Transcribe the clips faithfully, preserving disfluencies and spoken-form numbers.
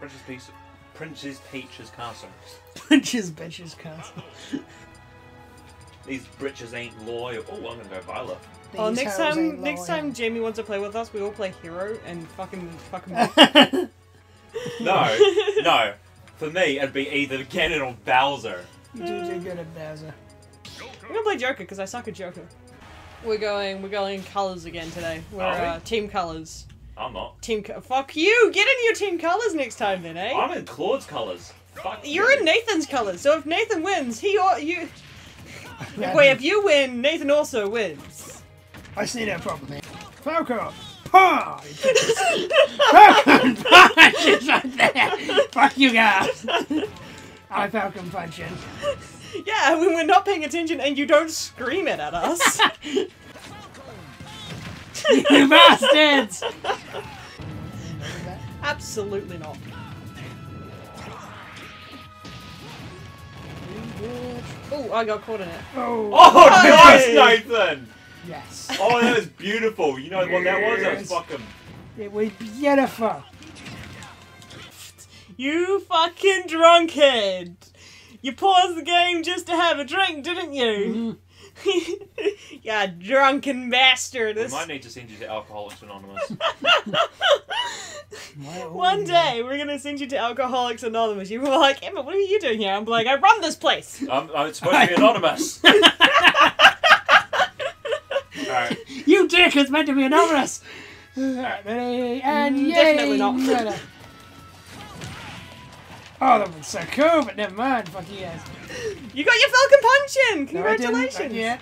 Princess Peach's, Princess Peach's Castle. Princess Peach's Castle. These britches ain't loyal. Oh, I'm gonna go Violet. These oh, next time, next time Jamie wants to play with us, we all play Hero and fucking fucking. No, no. For me, it'd be either Ganon or Bowser. You do do good at Bowser. I'm gonna play Joker because I suck at Joker. We're going, we're going colours again today. We're uh, team colours. I'm not. Team, fuck you! Get in your team colours next time, then, eh? I'm in Claude's colours. Fuck You're you. in Nathan's colours. So if Nathan wins, he or you. Wait, if you win, Nathan also wins. I see that problem, man. Falco! Pah! Falcon Punch! It's right there! Fuck you guys! I Falcon Punch in. Yeah, when we're not paying attention and you don't scream it at us. You bastards! Absolutely not. Oh, I got caught in it. Oh, oh nice, Nathan! Yes. Oh, that was beautiful. You know yes. what that was? That was fucking... It was beautiful. You fucking drunkhead. You paused the game just to have a drink, didn't you? Mm. You drunken bastard. We might need to send you to Alcoholics Anonymous. One day, we're going to send you to Alcoholics Anonymous. You were like, Emma, what are you doing here? I'm like, I run this place. I'm, I'm supposed to be anonymous. Right. You dick! It's meant to be anonymous. Right. And mm, definitely not. No, no. Oh, that was so cool, but never mind. Fuck you guys. You got your Falcon Punch in. Congratulations! No, I didn't. Yeah,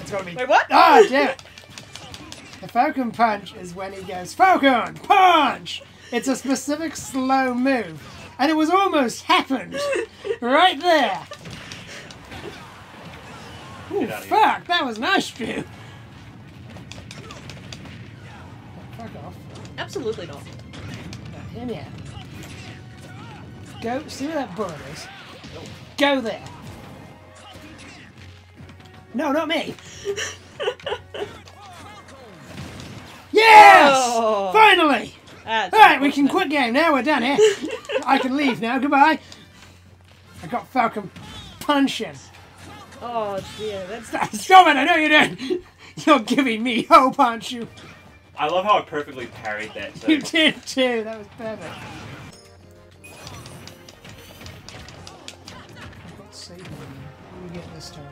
it's gotta be. Wait, what? Oh, damn it! The Falcon Punch is when he goes Falcon Punch. It's a specific slow move, and it was almost happened right there. Ooh, fuck! That was nice, dude. Fuck off. Absolutely not. No, him yeah. Go, see where that bullet is? Go there. No, not me. Yes! Oh. Finally! That's Alright, we can quit game now, we're done here. I can leave now, goodbye. I got Falcon punching. Oh dear, that's... Stop, stop it, I know you're doing. You're giving me hope, aren't you? I love how I perfectly parried that. So. You did too, that was perfect. Let's see what we get this time.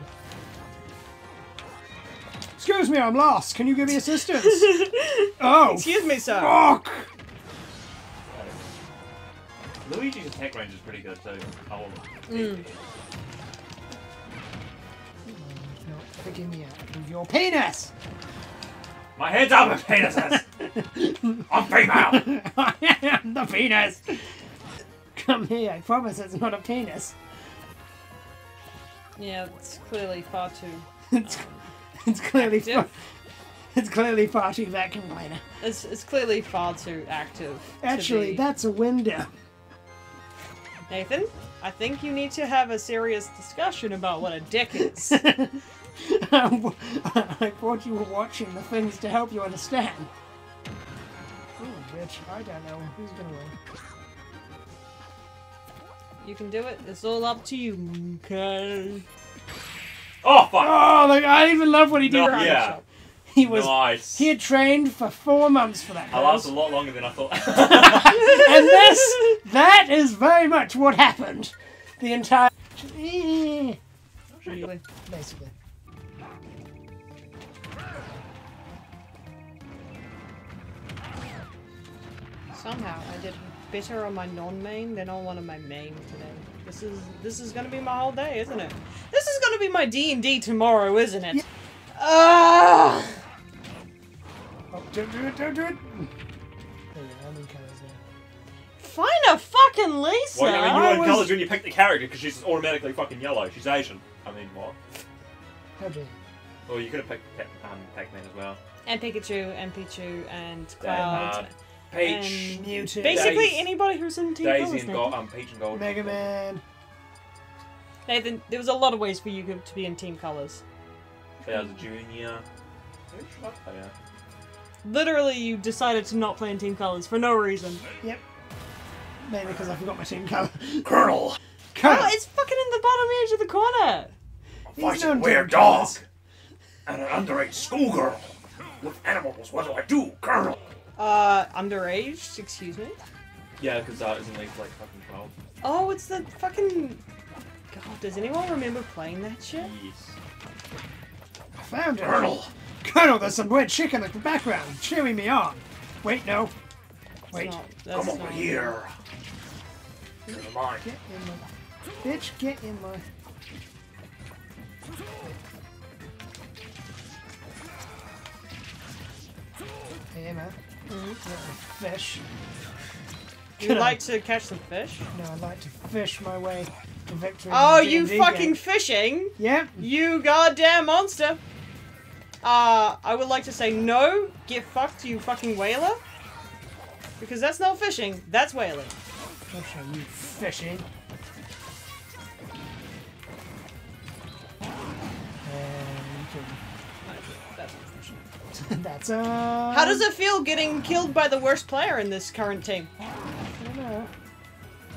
Excuse me, I'm lost. Can you give me assistance? Oh. Excuse me, sir. Fuck! Luigi's attack range is pretty good, so I will mm. Not picking me up with your penis! My head's up with penises! I'm female! I am the penis! Come here, I promise it's not a penis. Yeah, it's clearly far too... it's, it's clearly active. far... It's clearly far too vacuum cleaner. It's, it's clearly far too active. Actually, to be... that's a window. Nathan, I think you need to have a serious discussion about what a dick is. Um, I thought you were watching the things to help you understand. Ooh, bitch, I don't know who's gonna win. You can do it, it's all up to you, okay? Oh, fuck! Oh, like, I even love what he did no, around yeah. the shop. He was, nice. He had trained for four months for that. I lasted a lot longer than I thought. And this, that is very much what happened. The entire... Really? Basically. Somehow I did better on my non-main than on one of my main today. This is this is gonna be my whole day, isn't it? This is gonna be my D and D tomorrow, isn't it? Yeah. Uh... Oh, don't do it! Don't do it! There you go, I'm in colours now. Find a fucking Lisa. Well, I mean, you were in was... colours when you picked the character because she's automatically fucking yellow. She's Asian. I mean, what? How do you? Well, you could have picked um, Pac-Man as well. And Pikachu, and Pichu, and Cloud. Peach, Mewtwo. Basically Days, anybody who's in Team Daisy and Gold, um, Peach and Gold. Mega Man. Nathan, there was a lot of ways for you to be in Team Colours. Bowser Junior Literally, you decided to not play in Team Colours for no reason. Yep. mainly because I forgot my team colour. Colonel! Colonel! Oh, it's fucking in the bottom edge of the corner! He's fighting a weird dog and an underage schoolgirl with animals. What do I do, Colonel? Uh, underage? Excuse me? Yeah, because that isn't like like fucking twelve. Oh, it's the fucking. God, does anyone remember playing that shit? Yes. I found it. Colonel! Colonel, there's some weird chick in the background cheering me on. Wait, no. Wait. Not, come over here. Get in my. Bitch, get in my. Hey, man. Mm-hmm. Fish. You'd Could like I... to catch some fish? No, I'd like to fish my way to victory. Oh, you D and D fucking game. Fishing? Yep. You goddamn monster. Uh, I would like to say no, get fucked, you fucking whaler. Because that's not fishing, that's whaling. I'll show you fishing. That's uh. How does it feel getting killed by the worst player in this current team? I don't know.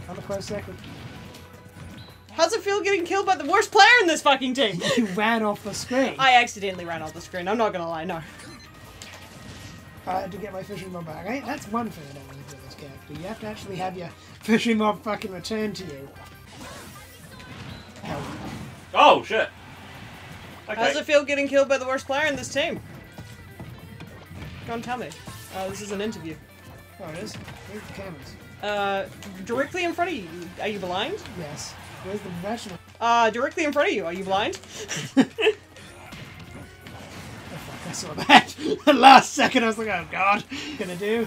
I'm a close second. How's it feel getting killed by the worst player in this fucking team? You ran off the screen. I accidentally ran off the screen. I'm not gonna lie, no. I had to get my fishing mob back. I, that's one thing I don't want to do with this character. You have to actually have your fishing mob fucking return to you. Ow. Oh shit. Okay. How does it feel getting killed by the worst player in this team? Don't tell me. Uh, this is an interview. Oh, it is? Where's the cameras? Uh, directly in front of you. Are you blind? Yes. Where's the professional? Uh, directly in front of you. Are you blind? Oh, fuck, I saw that. The last second I was like, oh god. Gonna do.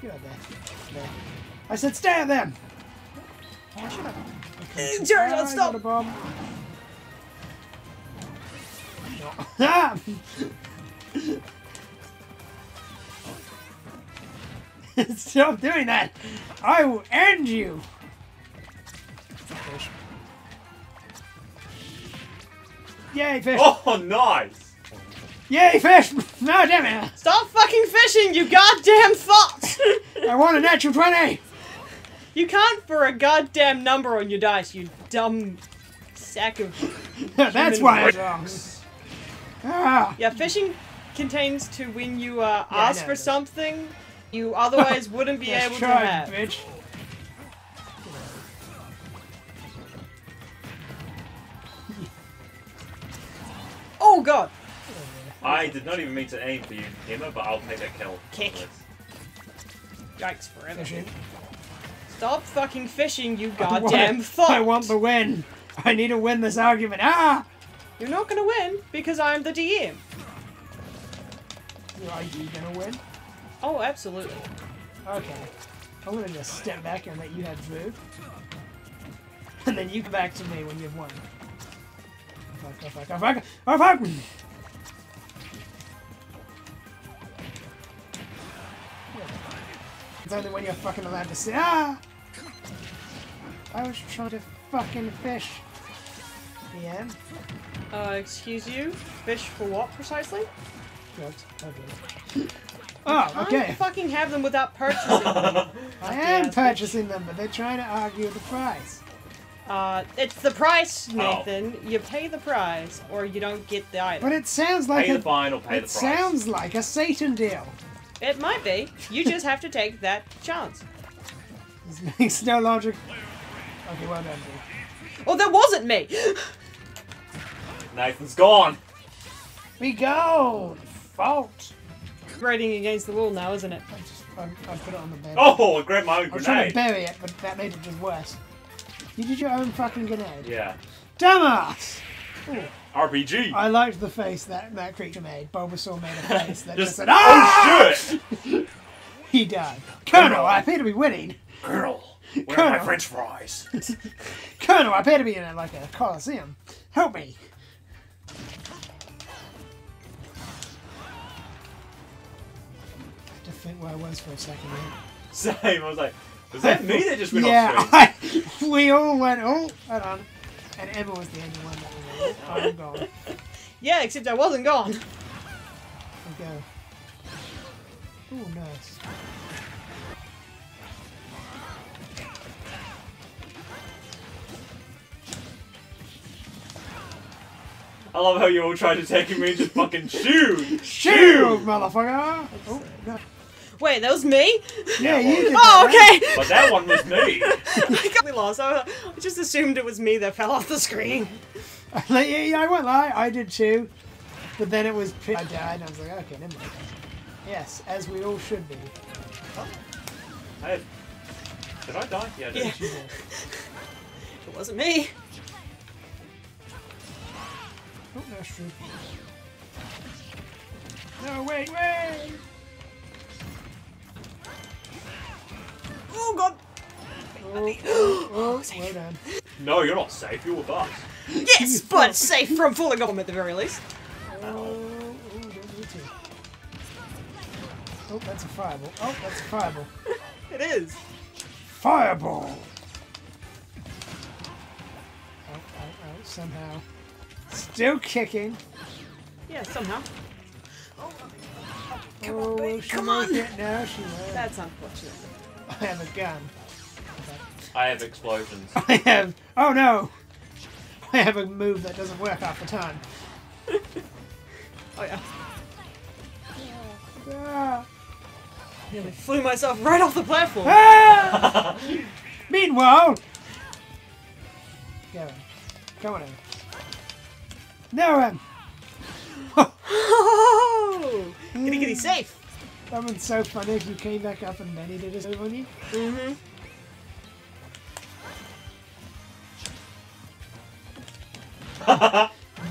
Get out there. there. I said, stay at them! Why should I? Okay. George, oh, stop! I got a bomb. Ah! Stop doing that! I will end you! Fish. Yay, fish! Oh, nice! Yay, fish! No, damn it! Stop fucking fishing, you goddamn thoughts! I want a natural twenty! You can't for a goddamn number on your dice, you dumb sack of. That's why. Ah. Yeah, fishing contains to when you uh, yeah, ask for something you otherwise wouldn't be able try, to have. Bitch. Oh god! I did not even mean to aim for you, Emma, but I'll take that kill. Kick. Yikes forever. Fishing. Stop fucking fishing, you goddamn fuck! I want the win. I need to win this argument. Ah! You're not gonna win because I'm the D M. Are you gonna win? Oh, absolutely. Okay. I'm gonna just step back and let you have food. And then you come back to me when you've won. Oh, fuck, oh, fuck, oh, fuck, oh, fuck! It's only when you're fucking allowed to say, ah! I was trying to fucking fish. Yeah. Uh, excuse you? Fish for what, precisely? Good. Okay. Oh, oh, okay. I can't fucking have them without purchasing them. I am purchasing bitch. them, but they're trying to argue the price. Uh, it's the price, Nathan. Oh. You pay the price, or you don't get the item. But it sounds like pay a- the fine or pay It the price. sounds like a Satan deal. It might be. You just have to take that chance. This makes no logic. Okay, well done, dude. Oh, that wasn't me! Nathan's gone! We go! Fault! Grating against the wall now, isn't it? I, just, I, I put it on the bed. Oh, I grabbed my own I'm grenade! I was trying to bury it, but that made it just worse. You did your own fucking grenade? Yeah. Dumbass! Ooh. R P G! I liked the face that, that creature made. Bulbasaur made a face that just, just said, ah! Oh shit! He died. Colonel, Colonel, I appear to be winning! Colonel, where are my french fries? Colonel, I appear to be in a, like a coliseum. Help me! Think where I was for a second. Right? Same. I was like, was that I me that just went yeah, off screen? Yeah, we all went. Oh, hold on. And Emma was the only one that was gone. Yeah, except I wasn't gone. Okay. Oh, nice. I love how you all tried to take him and just fucking shoot! Shoot, motherfucker! Oh, God. Wait, that was me? Yeah, you did. Oh, okay! But that one was me! I got lost. I just assumed it was me that fell off the screen. Yeah, yeah, I won't lie, I did too. But then it was... I died and I was like, okay, never mind. Yes, as we all should be. Oh. Hey, did I die? Yeah, I did. Yeah. It wasn't me. Oh, that's true. No, wait, wait! Oh, God! Oh, oh, oh, slow down. No, you're not safe, you're with us. Yes, but safe from falling off at the very least. Oh, oh, don't do it too. Oh, that's a fireball. Oh, that's a fireball. It is. Fireball! Oh, oh, oh, somehow. Still kicking. Yeah, somehow. Oh, oh, come oh, on, baby. Come on. No, she won't. That's unfortunate. I have a gun. I have explosions. I have. Oh no! I have a move that doesn't work half the time. Oh yeah. Ah. Yeah, I flew myself right off the platform. Ah! Meanwhile, go on. Come on in. No one! Oh. Oh, gonna get you safe! That one's so funny if you came back up and then he did his own, wouldn't you? Mm-hmm.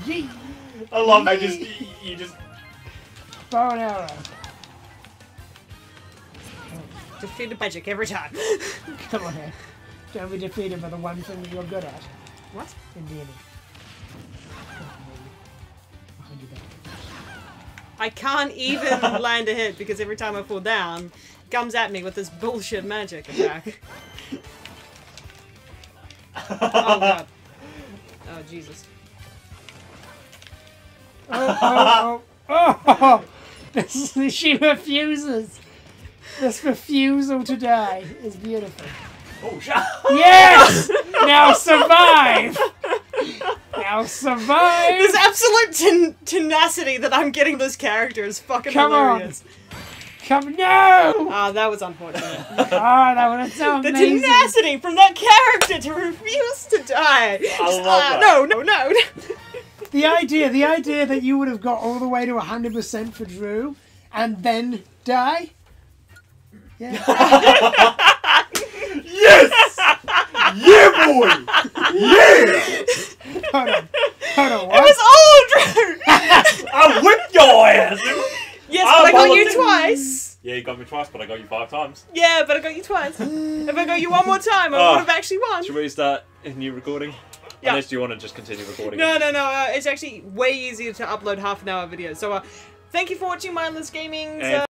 Yee! I love how just, you just... Bow and arrow. Oh. Defeated magic every time. Come on here. Don't be defeated by the one thing that you're good at. What? Indiana. I can't even land a hit because every time I fall down, it comes at me with this bullshit magic attack. Oh God. Oh Jesus. Oh, oh, oh, oh. This, she refuses. This refusal to die is beautiful. Oh shit. Yes! Now survive! Now survive! This absolute ten tenacity that I'm getting this character is fucking Come hilarious. Come on! Come no! Ah, oh, that was unfortunate. Oh, that would have sounded The amazing. tenacity from that character to refuse to die. Just, I love uh, no, no, no. The idea, the idea that you would have got all the way to one hundred percent for Drew and then die. Yeah. Yes! Yeah, boy! Yeah! Hold on. Hold on, what? It was all Drew! I whipped your ass! Yes, I but I got you twice. Yeah, you got me twice, but I got you five times. Yeah, but I got you twice. If I got you one more time, I uh, would have actually won. Should we start a new recording? Yeah. Unless you want to just continue recording. No, no, no. Uh, it's actually way easier to upload half an hour videos. So, uh, thank you for watching Mindless Gaming's... Uh,